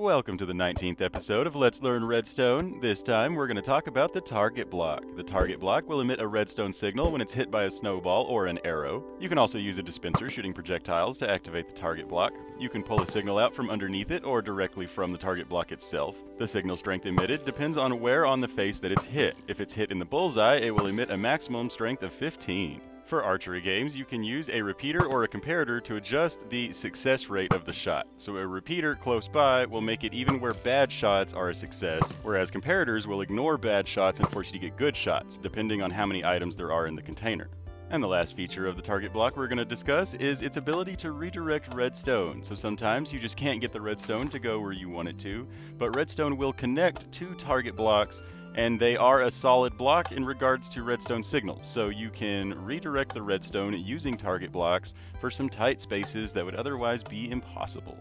Welcome to the 19th episode of Let's Learn Redstone. This time we're going to talk about the target block. The target block will emit a redstone signal when it's hit by a snowball or an arrow. You can also use a dispenser shooting projectiles to activate the target block. You can pull a signal out from underneath it or directly from the target block itself. The signal strength emitted depends on where on the face that it's hit. If it's hit in the bullseye, it will emit a maximum strength of 15. For archery games, you can use a repeater or a comparator to adjust the success rate of the shot. So a repeater close by will make it even where bad shots are a success, whereas comparators will ignore bad shots and force you to get good shots, depending on how many items there are in the container. And the last feature of the target block we're going to discuss is its ability to redirect redstone. So sometimes you just can't get the redstone to go where you want it to, but redstone will connect two target blocks, and they are a solid block in regards to redstone signals. So you can redirect the redstone using target blocks for some tight spaces that would otherwise be impossible.